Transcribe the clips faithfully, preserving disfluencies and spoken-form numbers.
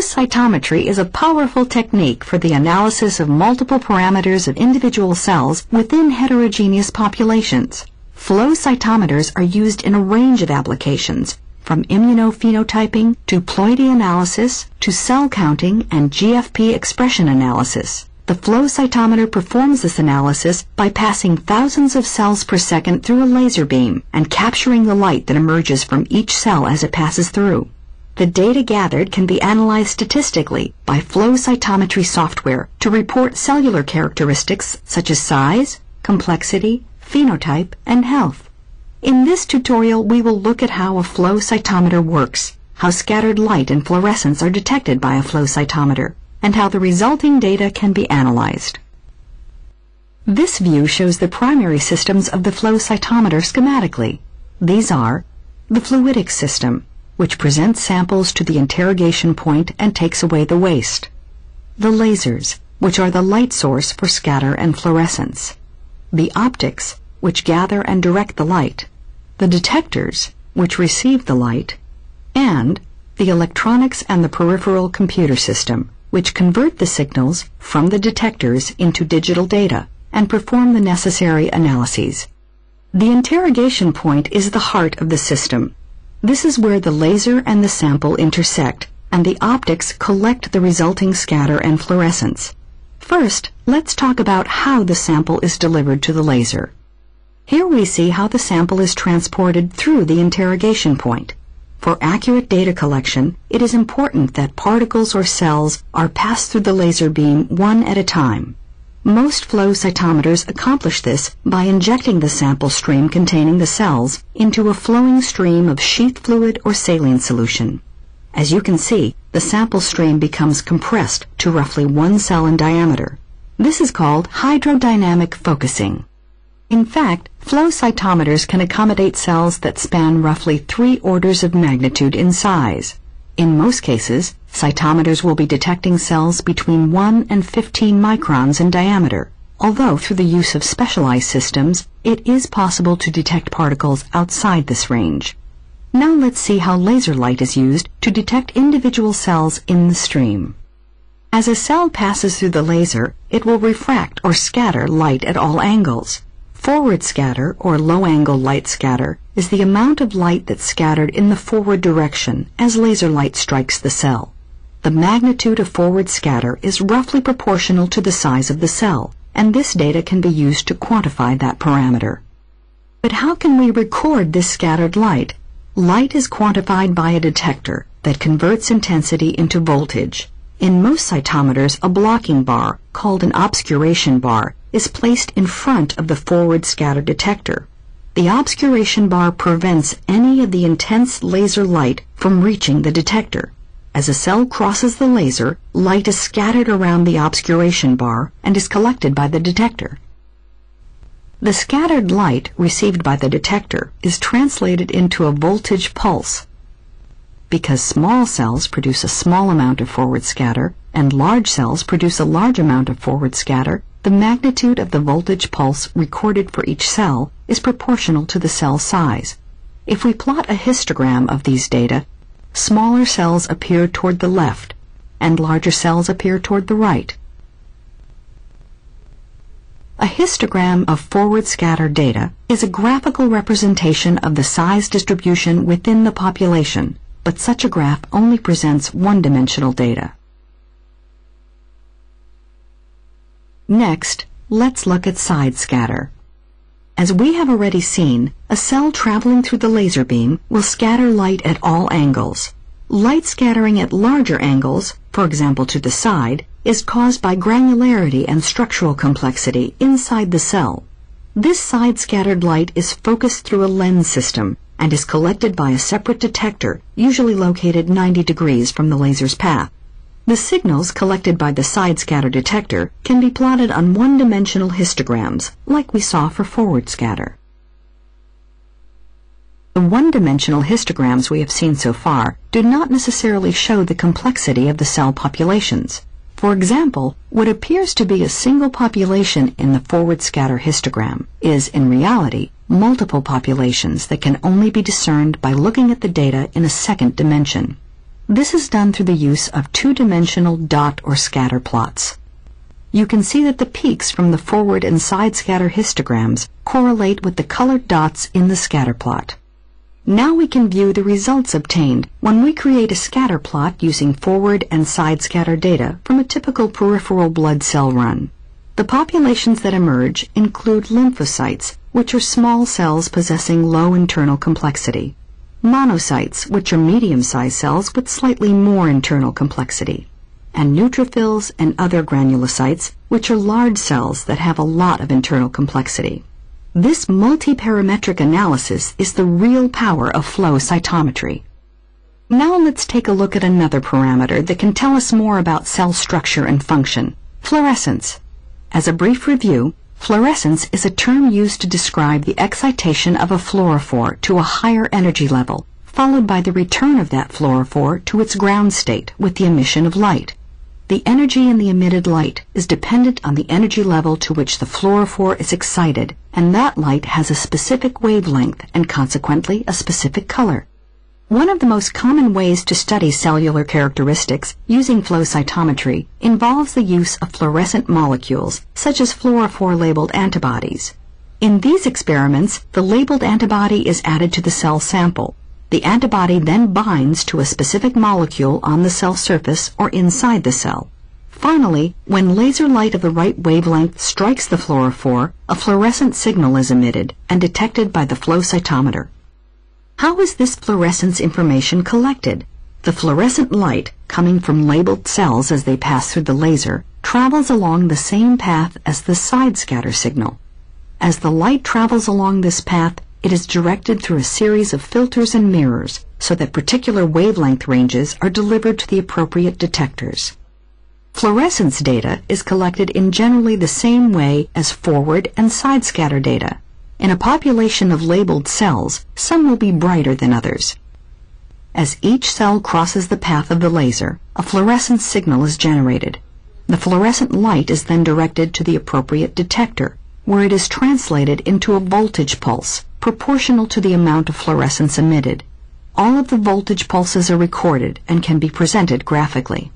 Flow cytometry is a powerful technique for the analysis of multiple parameters of individual cells within heterogeneous populations. Flow cytometers are used in a range of applications, from immunophenotyping to ploidy analysis to cell counting and G F P expression analysis. The flow cytometer performs this analysis by passing thousands of cells per second through a laser beam and capturing the light that emerges from each cell as it passes through. The data gathered can be analyzed statistically by flow cytometry software to report cellular characteristics such as size, complexity, phenotype, and health. In this tutorial, we will look at how a flow cytometer works, how scattered light and fluorescence are detected by a flow cytometer, and how the resulting data can be analyzed. This view shows the primary systems of the flow cytometer schematically. These are the fluidic system, which presents samples to the interrogation point and takes away the waste. The lasers, which are the light source for scatter and fluorescence. The optics, which gather and direct the light. The detectors, which receive the light. And the electronics and the peripheral computer system, which convert the signals from the detectors into digital data and perform the necessary analyses. The interrogation point is the heart of the system. This is where the laser and the sample intersect, and the optics collect the resulting scatter and fluorescence. First, let's talk about how the sample is delivered to the laser. Here we see how the sample is transported through the interrogation point. For accurate data collection, it is important that particles or cells are passed through the laser beam one at a time. Most flow cytometers accomplish this by injecting the sample stream containing the cells into a flowing stream of sheath fluid or saline solution. As you can see, the sample stream becomes compressed to roughly one cell in diameter. This is called hydrodynamic focusing. In fact, flow cytometers can accommodate cells that span roughly three orders of magnitude in size. In most cases, cytometers will be detecting cells between one and fifteen microns in diameter, although through the use of specialized systems, it is possible to detect particles outside this range. Now let's see how laser light is used to detect individual cells in the stream. As a cell passes through the laser, it will refract or scatter light at all angles. Forward scatter, or low-angle light scatter, is the amount of light that's scattered in the forward direction as laser light strikes the cell. The magnitude of forward scatter is roughly proportional to the size of the cell, and this data can be used to quantify that parameter. But how can we record this scattered light? Light is quantified by a detector that converts intensity into voltage. In most cytometers, a blocking bar, called an obscuration bar, is placed in front of the forward scatter detector. The obscuration bar prevents any of the intense laser light from reaching the detector. As a cell crosses the laser, light is scattered around the obscuration bar and is collected by the detector. The scattered light received by the detector is translated into a voltage pulse. Because small cells produce a small amount of forward scatter and large cells produce a large amount of forward scatter, the magnitude of the voltage pulse recorded for each cell is proportional to the cell size. If we plot a histogram of these data, smaller cells appear toward the left and larger cells appear toward the right. A histogram of forward scatter data is a graphical representation of the size distribution within the population, but such a graph only presents one-dimensional data. Next, let's look at side scatter. As we have already seen, a cell traveling through the laser beam will scatter light at all angles. Light scattering at larger angles, for example to the side, is caused by granularity and structural complexity inside the cell. This side-scattered light is focused through a lens system and is collected by a separate detector, usually located ninety degrees from the laser's path. The signals collected by the side-scatter detector can be plotted on one-dimensional histograms, like we saw for forward scatter. The one-dimensional histograms we have seen so far do not necessarily show the complexity of the cell populations. For example, what appears to be a single population in the forward scatter histogram is, in reality, multiple populations that can only be discerned by looking at the data in a second dimension. This is done through the use of two-dimensional dot or scatter plots. You can see that the peaks from the forward and side scatter histograms correlate with the colored dots in the scatter plot. Now we can view the results obtained when we create a scatter plot using forward and side scatter data from a typical peripheral blood cell run. The populations that emerge include lymphocytes, which are small cells possessing low internal complexity, monocytes, which are medium-sized cells with slightly more internal complexity, and neutrophils and other granulocytes, which are large cells that have a lot of internal complexity. This multiparametric analysis is the real power of flow cytometry. Now let's take a look at another parameter that can tell us more about cell structure and function, fluorescence. As a brief review, fluorescence is a term used to describe the excitation of a fluorophore to a higher energy level, followed by the return of that fluorophore to its ground state with the emission of light. The energy in the emitted light is dependent on the energy level to which the fluorophore is excited, and that light has a specific wavelength and consequently a specific color. One of the most common ways to study cellular characteristics using flow cytometry involves the use of fluorescent molecules, such as fluorophore-labeled antibodies. In these experiments, the labeled antibody is added to the cell sample. The antibody then binds to a specific molecule on the cell surface or inside the cell. Finally, when laser light of the right wavelength strikes the fluorophore, a fluorescent signal is emitted and detected by the flow cytometer. How is this fluorescence information collected? The fluorescent light, coming from labeled cells as they pass through the laser, travels along the same path as the side scatter signal. As the light travels along this path, it is directed through a series of filters and mirrors so that particular wavelength ranges are delivered to the appropriate detectors. Fluorescence data is collected in generally the same way as forward and side scatter data. In a population of labeled cells, some will be brighter than others. As each cell crosses the path of the laser, a fluorescent signal is generated. The fluorescent light is then directed to the appropriate detector, where it is translated into a voltage pulse, proportional to the amount of fluorescence emitted. All of the voltage pulses are recorded and can be presented graphically.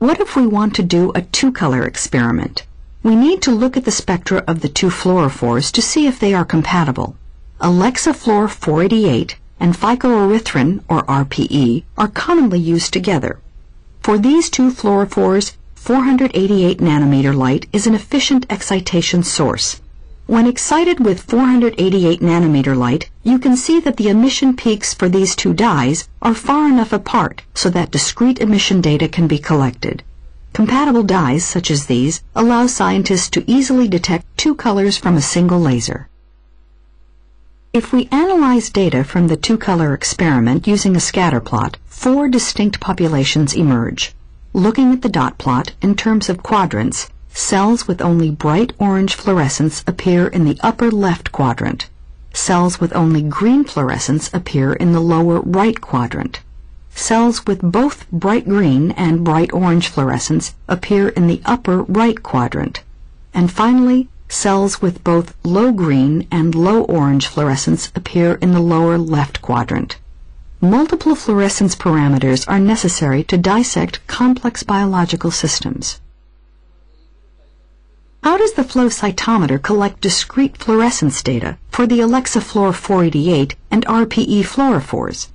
What if we want to do a two-color experiment? We need to look at the spectra of the two fluorophores to see if they are compatible. Alexa Fluor four eighty-eight and phycoerythrin, or R P E, are commonly used together. For these two fluorophores, four hundred eighty-eight nanometer light is an efficient excitation source. When excited with four hundred eighty-eight nanometer light, you can see that the emission peaks for these two dyes are far enough apart so that discrete emission data can be collected. Compatible dyes such as these allow scientists to easily detect two colors from a single laser. If we analyze data from the two-color experiment using a scatter plot, four distinct populations emerge. Looking at the dot plot in terms of quadrants, cells with only bright orange fluorescence appear in the upper left quadrant. Cells with only green fluorescence appear in the lower right quadrant. Cells with both bright green and bright orange fluorescence appear in the upper right quadrant. And finally, cells with both low green and low orange fluorescence appear in the lower left quadrant. Multiple fluorescence parameters are necessary to dissect complex biological systems. How does the flow cytometer collect discrete fluorescence data for the Alexa Fluor four eighty-eight and R P E fluorophores?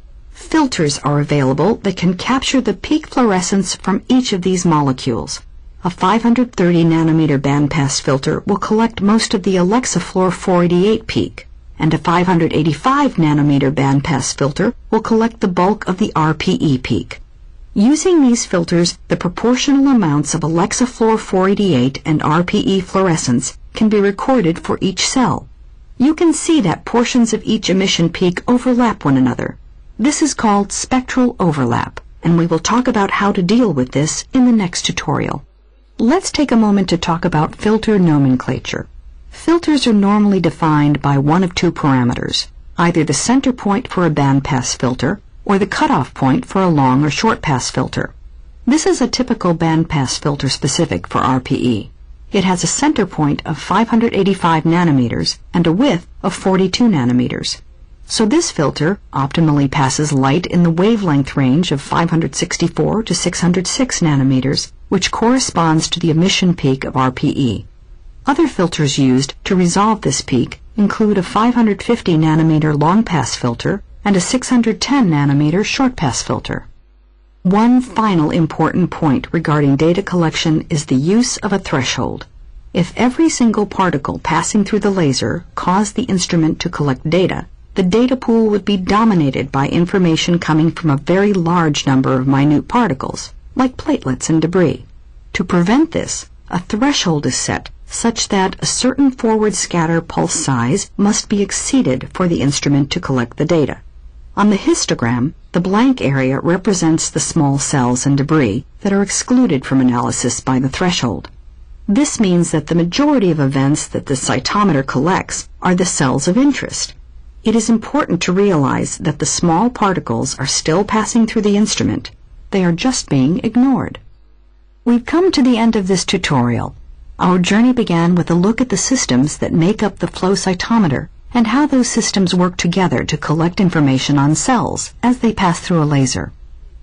Filters are available that can capture the peak fluorescence from each of these molecules. A five hundred thirty nanometer bandpass filter will collect most of the Alexa Fluor four eighty-eight peak, and a five hundred eighty-five nanometer bandpass filter will collect the bulk of the R P E peak. Using these filters, the proportional amounts of Alexa Fluor four eighty-eight and R P E fluorescence can be recorded for each cell. You can see that portions of each emission peak overlap one another. This is called spectral overlap, and we will talk about how to deal with this in the next tutorial. Let's take a moment to talk about filter nomenclature. Filters are normally defined by one of two parameters, either the center point for a bandpass filter or the cutoff point for a long or short pass filter. This is a typical bandpass filter specific for R P E. It has a center point of five hundred eighty-five nanometers and a width of forty-two nanometers. so this filter optimally passes light in the wavelength range of five hundred sixty-four to six hundred six nanometers, which corresponds to the emission peak of R P E. Other filters used to resolve this peak include a five hundred fifty nanometer long pass filter and a six hundred ten nanometer short pass filter. One final important point regarding data collection is the use of a threshold. If every single particle passing through the laser caused the instrument to collect data, the data pool would be dominated by information coming from a very large number of minute particles, like platelets and debris. To prevent this, a threshold is set such that a certain forward scatter pulse size must be exceeded for the instrument to collect the data. On the histogram, the blank area represents the small cells and debris that are excluded from analysis by the threshold. This means that the majority of events that the cytometer collects are the cells of interest. It is important to realize that the small particles are still passing through the instrument. They are just being ignored. We've come to the end of this tutorial. Our journey began with a look at the systems that make up the flow cytometer and how those systems work together to collect information on cells as they pass through a laser.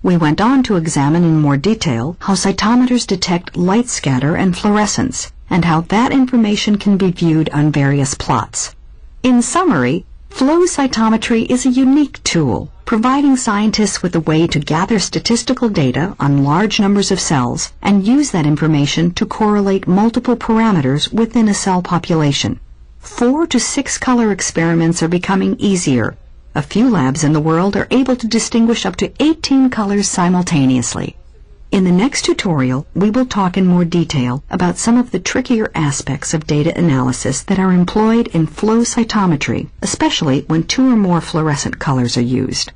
We went on to examine in more detail how cytometers detect light scatter and fluorescence, and how that information can be viewed on various plots. In summary, flow cytometry is a unique tool, providing scientists with a way to gather statistical data on large numbers of cells and use that information to correlate multiple parameters within a cell population. Four to six color experiments are becoming easier. A few labs in the world are able to distinguish up to eighteen colors simultaneously. In the next tutorial, we will talk in more detail about some of the trickier aspects of data analysis that are employed in flow cytometry, especially when two or more fluorescent colors are used.